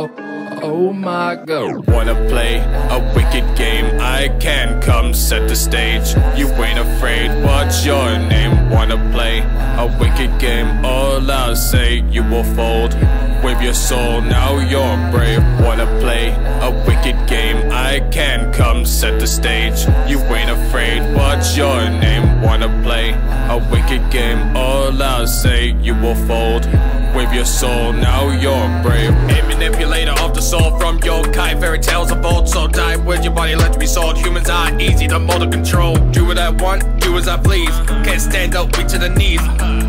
Oh my god. Wanna play a wicked game? I can come set the stage. You ain't afraid, what's your name? Wanna play a wicked game? All I'll say, you will fold with your soul, now you're brave. Wanna play a wicked game? I can come set the stage. You ain't afraid, what's your name? Wanna play a wicked game? All I'll say, you will fold with your soul, now you're brave. A manipulator of the soul from yokai, fairy tales of old, so die with your body, let me be sold. Humans are easy to mold and control. Do what I want, do as I please. Can't stand up, weak to the knees.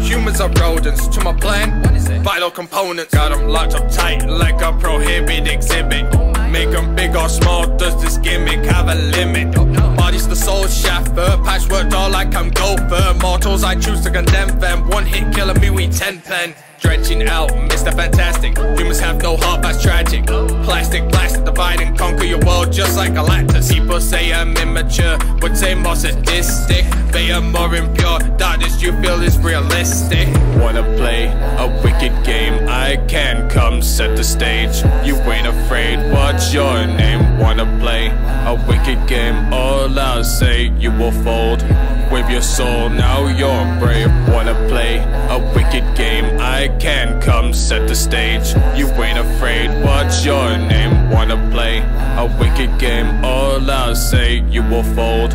Humans are rodents, to my plan, vital components. Got them locked up tight like a prohibited exhibit. Make them big or small, does this gimmick have a limit? Body's the soul shaffer, patchwork doll like I'm gopher. Mortals I choose to condemn them, one hit killer me we 10-pen. Drenching out, Mr. Fantastic. Humans have no heart, that's tragic. Plastic, plastic, divide and conquer your world just like a Galactus. People say I'm immature, would say more sadistic. They are more impure, that is you feel is realistic. Wanna play a wicked game? I can come set the stage. You ain't afraid, what's your name? Wanna play a wicked game? All I'll say, you will fold with your soul, now you're brave. Wanna play a wicked game? I can come set the stage. You ain't afraid, what's your name? Wanna play a wicked game? All I'll say, you will fold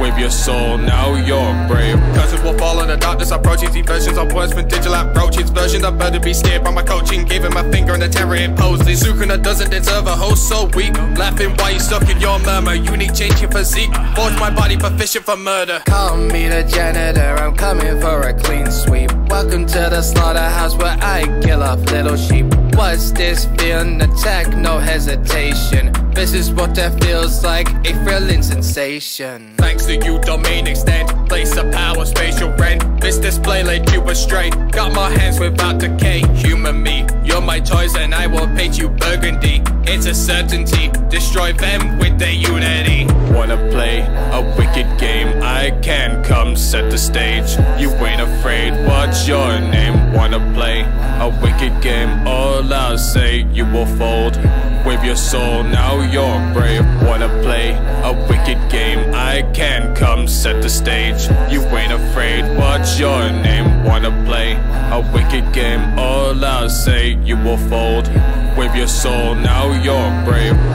with your soul, now you're brave. Curses will fall in the darkness approaches, versions of words from digital approaches. Versions I better be scared by my coaching, giving my finger in the terror imposed. Sukuna doesn't deserve a host, so weak. Laughing while you suck in your murmur. Unique change your physique, forge my body proficient for murder. Call me the janitor, I'm coming for a clean sweep. Welcome to the slaughterhouse where I kill off little sheep. What's this feeling? Attack, no hesitation. This is what that feels like, a thrilling sensation. Thanks to you, domain extend, place of power, spatial rent. This display led you astray, got my hands without decay. Human me, you're my choice and I will paint you burgundy. It's a certainty, destroy them with their unity. Wanna play a wicked game? I can come set the stage. You ain't afraid, what's your name? Wanna play a wicked game? All I'll say, you will fold with your soul, now you're brave. Wanna play a wicked game? I can come set the stage. You ain't afraid, what's your name? Wanna play a wicked game? All I'll say, you will fold with your soul, now you're brave.